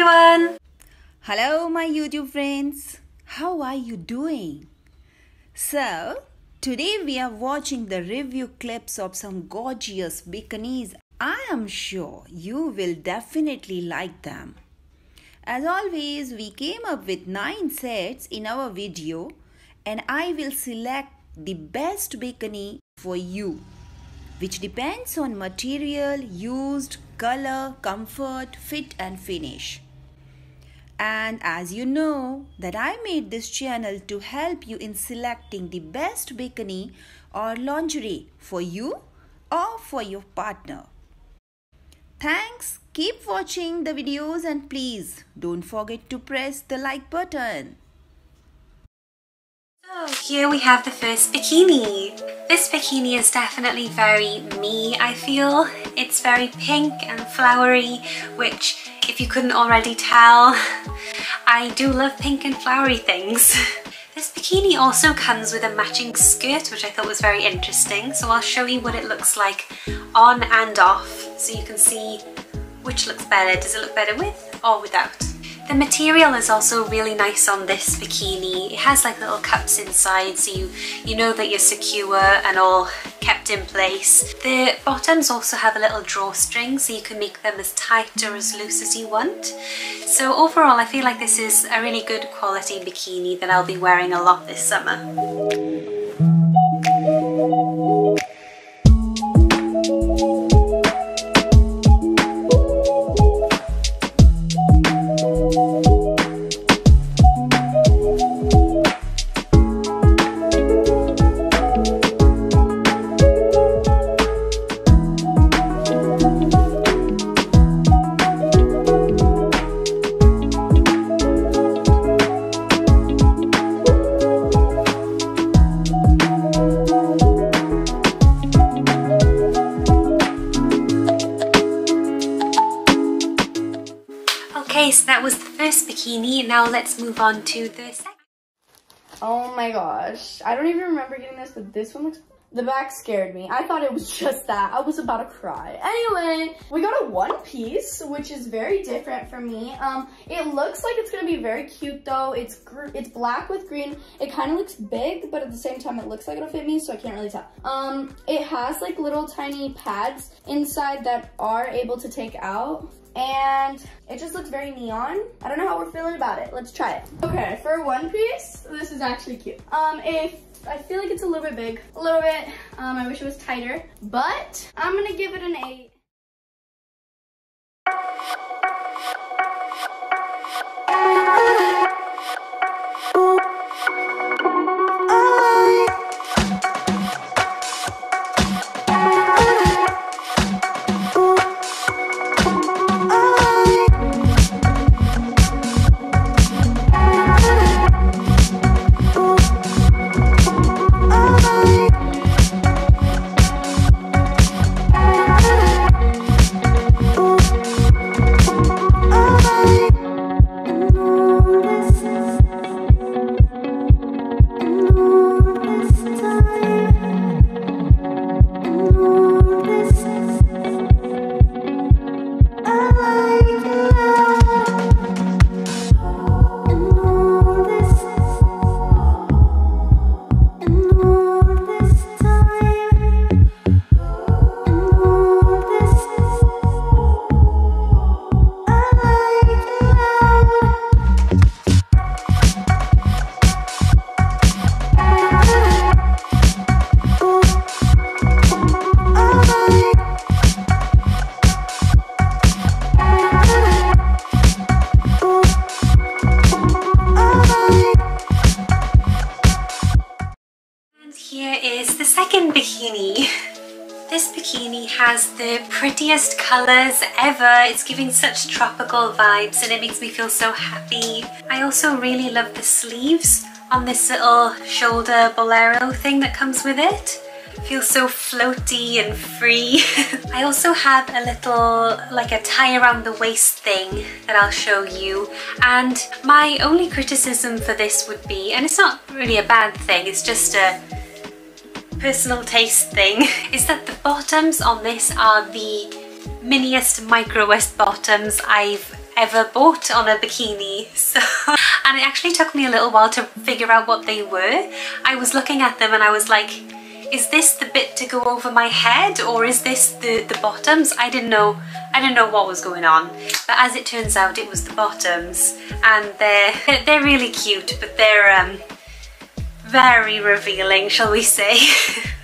everyone! Hello my YouTube friends! How are you doing? So, today we are watching the review clips of some gorgeous bikinis. I am sure you will definitely like them. As always, we came up with 9 sets in our video and I will select the best bikini for you, which depends on material, used, color, comfort, fit and finish. And as you know that I made this channel to help you in selecting the best bikini or lingerie for you or for your partner. Thanks, keep watching the videos and please don't forget to press the like button. So here we have the first bikini. This bikini is definitely very me, I feel. It's very pink and flowery, which if you couldn't already tell, I do love pink and flowery things. This bikini also comes with a matching skirt, which I thought was very interesting. So I'll show you what it looks like on and off so you can see which looks better. Does it look better with or without? The material is also really nice on this bikini. It has like little cups inside so you know that you're secure and all kept in place. The bottoms also have a little drawstring so you can make them as tight or as loose as you want. So overall I feel like this is a really good quality bikini that I'll be wearing a lot this summer. Okay, so that was the first bikini. Now let's move on to the second. Oh my gosh. I don't even remember getting this, but this one looks... The back scared me. I thought it was just that. I was about to cry. Anyway, we got a one piece, which is very different for me. It looks like it's going to be very cute, though. It's black with green. It kind of looks big, but at the same time, it looks like it'll fit me, so I can't really tell. It has, like, little tiny pads inside that are able to take out. And it just looks very neon. I don't know how we're feeling about it. Let's try it. Okay, for one piece, this is actually cute. I feel like it's a little bit big, a little bit. I wish it was tighter, but I'm gonna give it an 8. This bikini has the prettiest colours ever. It's giving such tropical vibes and it makes me feel so happy. I also really love the sleeves on this little shoulder bolero thing that comes with it. It feels so floaty and free. I also have a little, like a tie around the waist thing that I'll show you. And my only criticism for this would be, and it's not really a bad thing, it's just a personal taste thing, is that the bottoms on this are the miniest micro waist bottoms I've ever bought on a bikini, so and it actually took me a little while to figure out what they were. I was looking at them and I was like, is this the bit to go over my head, or is this the bottoms? I didn't know what was going on, but as it turns out it was the bottoms, and they're really cute, but they're very revealing, shall we say.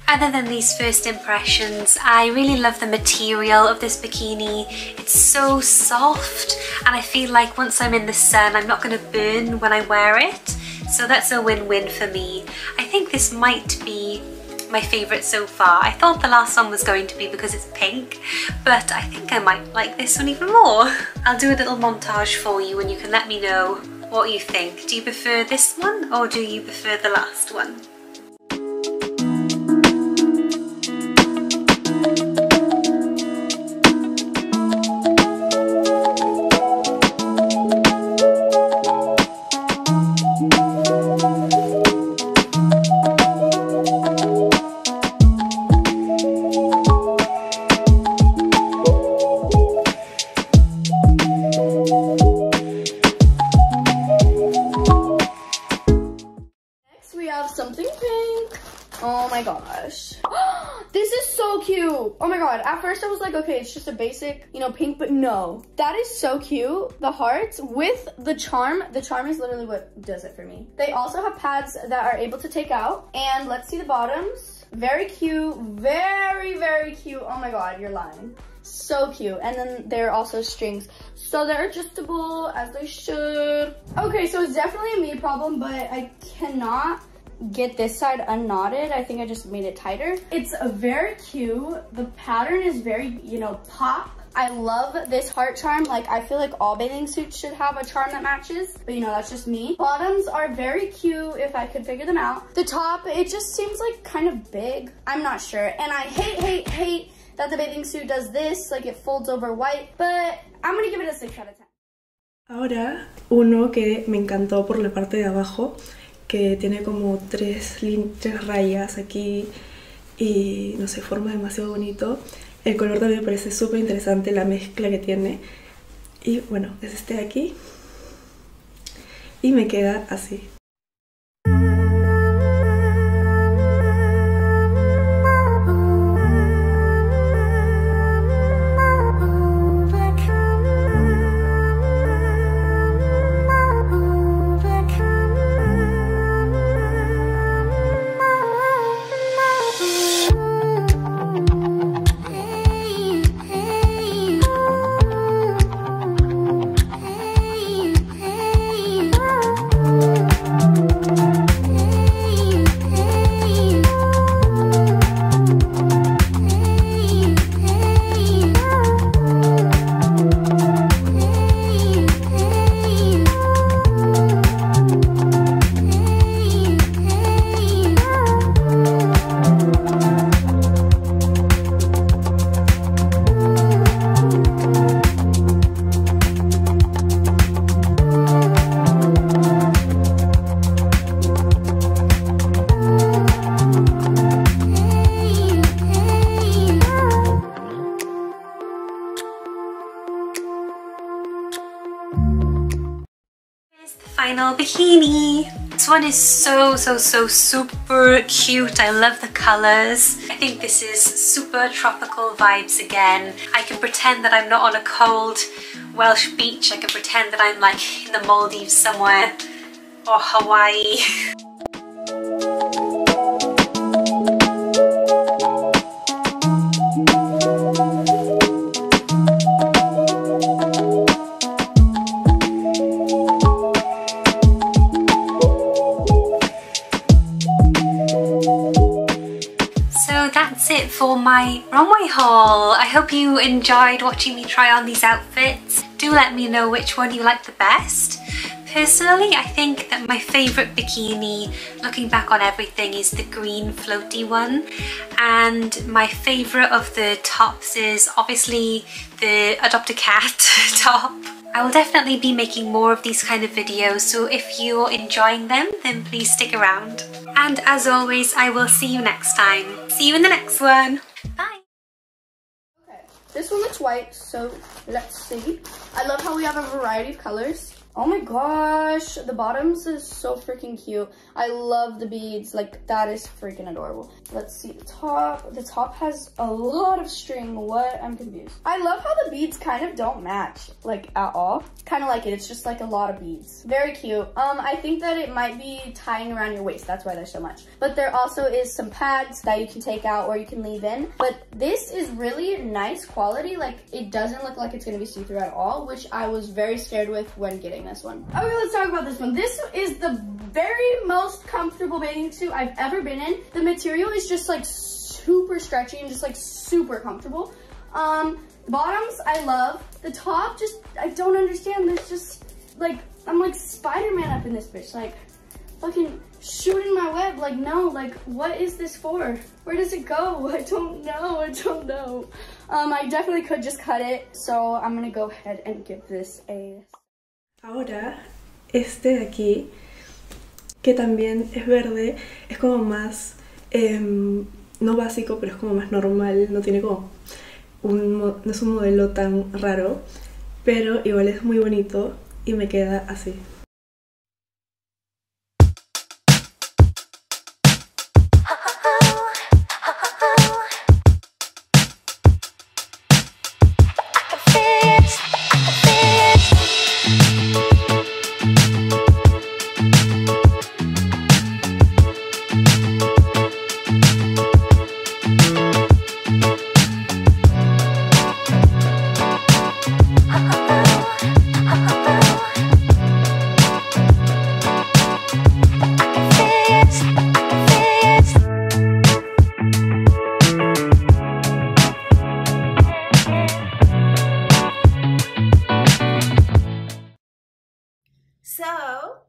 Other than these first impressions, I really love the material of this bikini. It's so soft, and I feel like once I'm in the sun I'm not going to burn when I wear it, so that's a win-win for me. I think this might be my favourite so far. I thought the last one was going to be because it's pink, but I think I might like this one even more. I'll do a little montage for you and you can let me know what you think. Do you prefer this one or do you prefer the last one? At first I was like, okay, it's just a basic, you know, pink, but no, that is so cute. The hearts with the charm is literally what does it for me. They also have pads that are able to take out, and let's see the bottoms. Very cute, very, very cute. Oh my god, you're lying. So cute. And then there are also strings, so they're adjustable as they should. Okay, so it's definitely a me problem, but I cannot get this side unknotted. I think I just made it tighter. It's very cute. The pattern is very, you know, pop. I love this heart charm. Like, I feel like all bathing suits should have a charm that matches, but you know, that's just me. Bottoms are very cute if I could figure them out. The top, it just seems like kind of big. I'm not sure. And I hate that the bathing suit does this, like it folds over white, but I'm gonna give it a 6 out of 10. Ahora, uno que me encantó por la parte de abajo, que tiene como tres rayas aquí y no sé, forma demasiado bonito. El color también me parece súper interesante, la mezcla que tiene. Y bueno, es este de aquí y me queda así. Final bikini. This one is so super cute. I love the colors. I think this is super tropical vibes again. I can pretend that I'm not on a cold Welsh beach. I can pretend that I'm like in the Maldives somewhere, or Hawaii. It for my runway haul. I hope you enjoyed watching me try on these outfits. Do let me know which one you like the best. Personally, I think that my favourite bikini, looking back on everything, is the green floaty one, and my favourite of the tops is obviously the Adopt a Cat top. I will definitely be making more of these kind of videos, so if you're enjoying them, then please stick around. And as always, I will see you next time. See you in the next one. Bye. Okay, This one looks white, so let's see. I love how we have a variety of colors. Oh my gosh, the bottoms is so freaking cute. I love the beads, like that is freaking adorable. Let's see the top. The top has a lot of string, what? I'm confused. I love how the beads kind of don't match, like at all. Kind of like it, it's just like a lot of beads. Very cute. I think that it might be tying around your waist, that's why there's so much. But there also is some pads that you can take out or you can leave in. But this is really nice quality, like it doesn't look like it's gonna be see-through at all, which I was very scared with when getting this one. Okay, let's talk about this one. This is the very most comfortable bathing suit I've ever been in. The material is just like super stretchy and just like super comfortable. Bottoms, I love. The top, just, I don't understand. There's just like, I'm like Spider-Man up in this bitch. Like fucking shooting my web. Like no, like what is this for? Where does it go? I don't know, I don't know. I definitely could just cut it. So I'm gonna go ahead and give this a... Ahora, este de aquí, que también es verde, es como más, no básico, pero es como más normal, no tiene como, no es un modelo tan raro, pero igual es muy bonito y me queda así.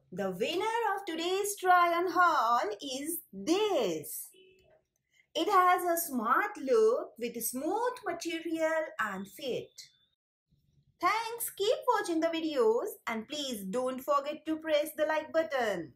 The winner of today's try on haul is this. It has a smart look with smooth material and fit. Thanks, keep watching the videos and please don't forget to press the like button.